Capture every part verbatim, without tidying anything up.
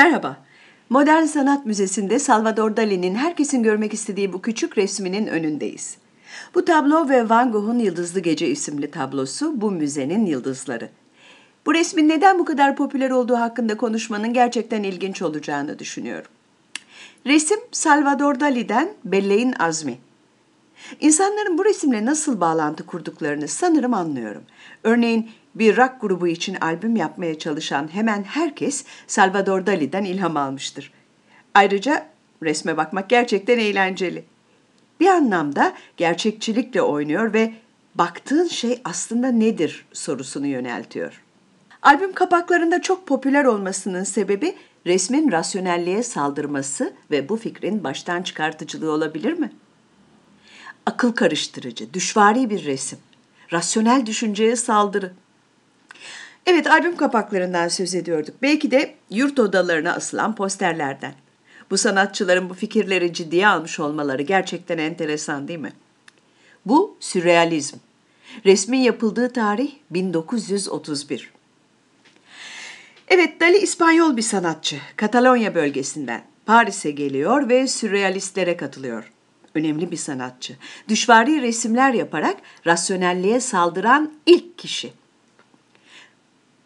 Merhaba, Modern Sanat Müzesi'nde Salvador Dalí'nin herkesin görmek istediği bu küçük resminin önündeyiz. Bu tablo ve Van Gogh'un Yıldızlı Gece isimli tablosu bu müzenin yıldızları. Bu resmin neden bu kadar popüler olduğu hakkında konuşmanın gerçekten ilginç olacağını düşünüyorum. Resim Salvador Dalí'den Belleğin Azmi. İnsanların bu resimle nasıl bağlantı kurduklarını sanırım anlıyorum. Örneğin bir rock grubu için albüm yapmaya çalışan hemen herkes Salvador Dalí'den ilham almıştır. Ayrıca resme bakmak gerçekten eğlenceli. Bir anlamda gerçekçilikle oynuyor ve baktığın şey aslında nedir sorusunu yöneltiyor. Albüm kapaklarında çok popüler olmasının sebebi resmin rasyonelliğe saldırması ve bu fikrin baştan çıkartıcılığı olabilir mi? Akıl karıştırıcı, düşvari bir resim. Rasyonel düşünceye saldırı. Evet, albüm kapaklarından söz ediyorduk. Belki de yurt odalarına asılan posterlerden. Bu sanatçıların bu fikirleri ciddiye almış olmaları gerçekten enteresan değil mi? Bu Sürrealizm. Resmin yapıldığı tarih bin dokuz yüz otuz bir. Evet, Dalí İspanyol bir sanatçı. Katalonya bölgesinden Paris'e geliyor ve sürrealistlere katılıyor. Önemli bir sanatçı. Düşvari resimler yaparak rasyonelliğe saldıran ilk kişi.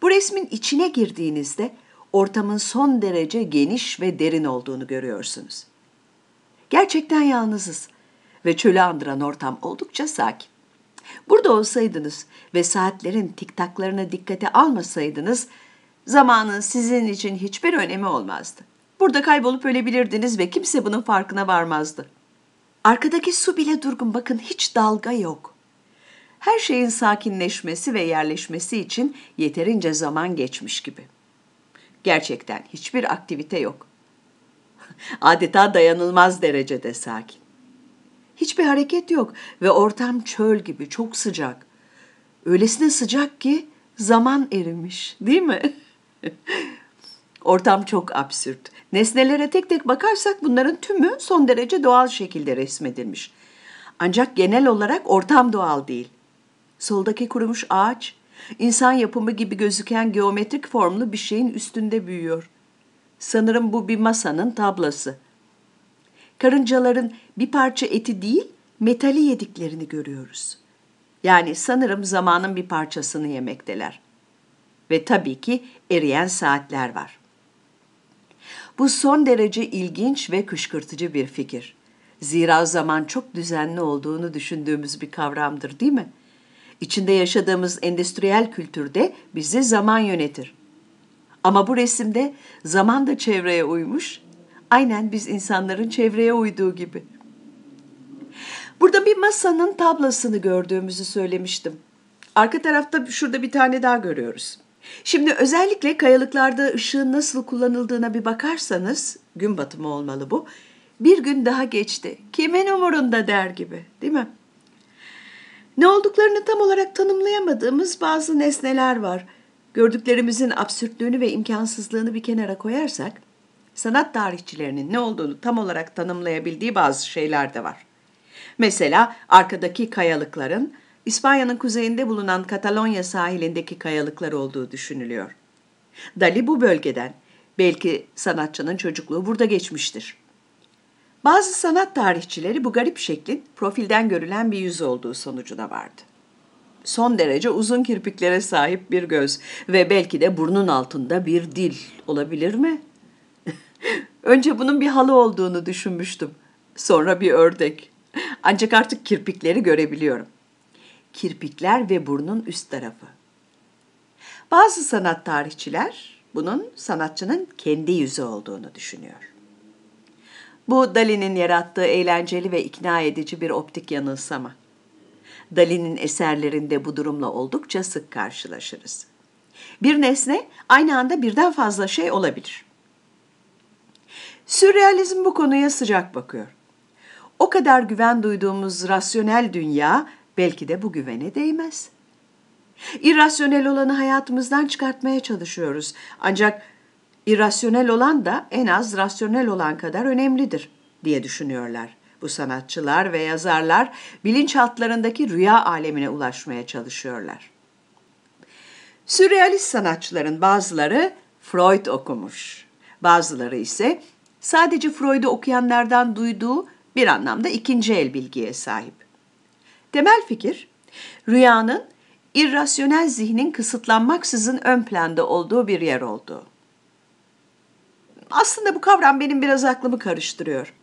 Bu resmin içine girdiğinizde ortamın son derece geniş ve derin olduğunu görüyorsunuz. Gerçekten yalnızız ve çölü andıran ortam oldukça sakin. Burada olsaydınız ve saatlerin tiktaklarını dikkate almasaydınız, zamanın sizin için hiçbir önemi olmazdı. Burada kaybolup ölebilirdiniz ve kimse bunun farkına varmazdı. Arkadaki su bile durgun, bakın hiç dalga yok. Her şeyin sakinleşmesi ve yerleşmesi için yeterince zaman geçmiş gibi. Gerçekten hiçbir aktivite yok. Adeta dayanılmaz derecede sakin. Hiçbir hareket yok ve ortam çöl gibi çok sıcak. Öylesine sıcak ki zaman erimiş, değil mi? Ortam çok absürt. Nesnelere tek tek bakarsak bunların tümü son derece doğal şekilde resmedilmiş. Ancak genel olarak ortam doğal değil. Soldaki kurumuş ağaç, insan yapımı gibi gözüken geometrik formlu bir şeyin üstünde büyüyor. Sanırım bu bir masanın tablası. Karıncaların bir parça eti değil, metali yediklerini görüyoruz. Yani sanırım zamanın bir parçasını yemekteler. Ve tabii ki eriyen saatler var. Bu son derece ilginç ve kışkırtıcı bir fikir. Zira zaman çok düzenli olduğunu düşündüğümüz bir kavramdır, değil mi? İçinde yaşadığımız endüstriyel kültürde bizi zaman yönetir. Ama bu resimde zaman da çevreye uymuş, aynen biz insanların çevreye uyduğu gibi. Burada bir masanın tablasını gördüğümüzü söylemiştim. Arka tarafta şurada bir tane daha görüyoruz. Şimdi özellikle kayalıklarda ışığın nasıl kullanıldığına bir bakarsanız, gün batımı olmalı bu, bir gün daha geçti, kimin umurunda der gibi, değil mi? Ne olduklarını tam olarak tanımlayamadığımız bazı nesneler var. Gördüklerimizin absürtlüğünü ve imkansızlığını bir kenara koyarsak, sanat tarihçilerinin ne olduğunu tam olarak tanımlayabildiği bazı şeyler de var. Mesela arkadaki kayalıkların, İspanya'nın kuzeyinde bulunan Katalonya sahilindeki kayalıklar olduğu düşünülüyor. Dalí bu bölgeden, belki sanatçının çocukluğu burada geçmiştir. Bazı sanat tarihçileri bu garip şeklin profilden görülen bir yüz olduğu sonucuna vardı. Son derece uzun kirpiklere sahip bir göz ve belki de burnun altında bir dil olabilir mi? Önce bunun bir halı olduğunu düşünmüştüm, sonra bir ördek. Ancak artık kirpikleri görebiliyorum. Kirpikler ve burnun üst tarafı. Bazı sanat tarihçiler bunun sanatçının kendi yüzü olduğunu düşünüyor. Bu Dalí'nin yarattığı eğlenceli ve ikna edici bir optik yanılsama. Dalí'nin eserlerinde bu durumla oldukça sık karşılaşırız. Bir nesne aynı anda birden fazla şey olabilir. Sürrealizm bu konuya sıcak bakıyor. O kadar güven duyduğumuz rasyonel dünya belki de bu güvene değmez. İrrasyonel olanı hayatımızdan çıkartmaya çalışıyoruz. Ancak irrasyonel olan da en az rasyonel olan kadar önemlidir diye düşünüyorlar. Bu sanatçılar ve yazarlar bilinçaltlarındaki rüya alemine ulaşmaya çalışıyorlar. Sürrealist sanatçıların bazıları Freud okumuş. Bazıları ise sadece Freud'u okuyanlardan duyduğu bir anlamda ikinci el bilgiye sahip. Temel fikir, rüyanın irrasyonel zihnin kısıtlanmaksızın ön planda olduğu bir yer oldu. Aslında bu kavram benim biraz aklımı karıştırıyor.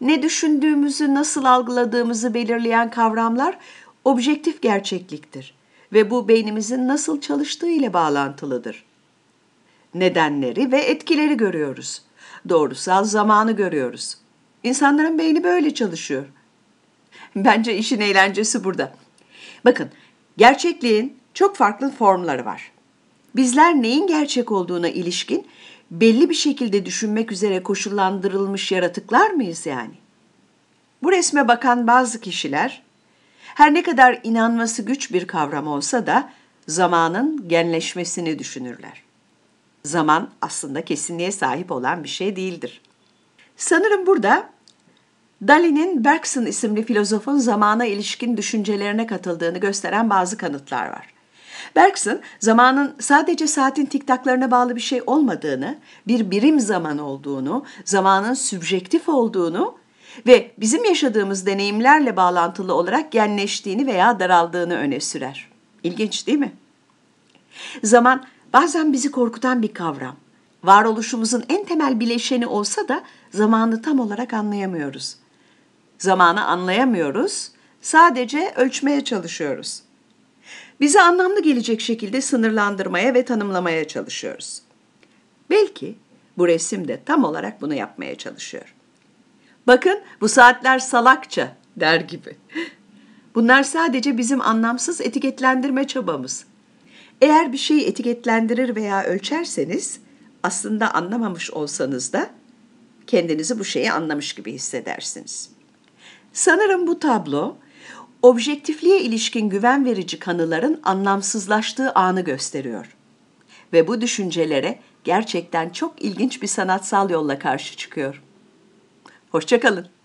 Ne düşündüğümüzü, nasıl algıladığımızı belirleyen kavramlar objektif gerçekliktir ve bu beynimizin nasıl çalıştığı ile bağlantılıdır. Nedenleri ve etkileri görüyoruz. Doğrusal zamanı görüyoruz. İnsanların beyni böyle çalışıyor. Bence işin eğlencesi burada. Bakın, gerçekliğin çok farklı formları var. Bizler neyin gerçek olduğuna ilişkin belli bir şekilde düşünmek üzere koşullandırılmış yaratıklar mıyız yani? Bu resme bakan bazı kişiler, her ne kadar inanması güç bir kavram olsa da zamanın genleşmesini düşünürler. Zaman aslında kesinliğe sahip olan bir şey değildir. Sanırım burada Dalí'nin Bergson isimli filozofun zamana ilişkin düşüncelerine katıldığını gösteren bazı kanıtlar var. Bergson, zamanın sadece saatin tiktaklarına bağlı bir şey olmadığını, bir birim zaman olduğunu, zamanın sübjektif olduğunu ve bizim yaşadığımız deneyimlerle bağlantılı olarak genleştiğini veya daraldığını öne sürer. İlginç değil mi? Zaman bazen bizi korkutan bir kavram. Varoluşumuzun en temel bileşeni olsa da zamanı tam olarak anlayamıyoruz. Zamanı anlayamıyoruz, sadece ölçmeye çalışıyoruz. Bizi anlamlı gelecek şekilde sınırlandırmaya ve tanımlamaya çalışıyoruz. Belki bu resim de tam olarak bunu yapmaya çalışıyor. Bakın, bu saatler salakça der gibi. Bunlar sadece bizim anlamsız etiketlendirme çabamız. Eğer bir şeyi etiketlendirir veya ölçerseniz, aslında anlamamış olsanız da kendinizi bu şeyi anlamış gibi hissedersiniz. Sanırım bu tablo, objektifliğe ilişkin güven verici kanıların anlamsızlaştığı anı gösteriyor. Ve bu düşüncelere gerçekten çok ilginç bir sanatsal yolla karşı çıkıyor. Hoşça kalın.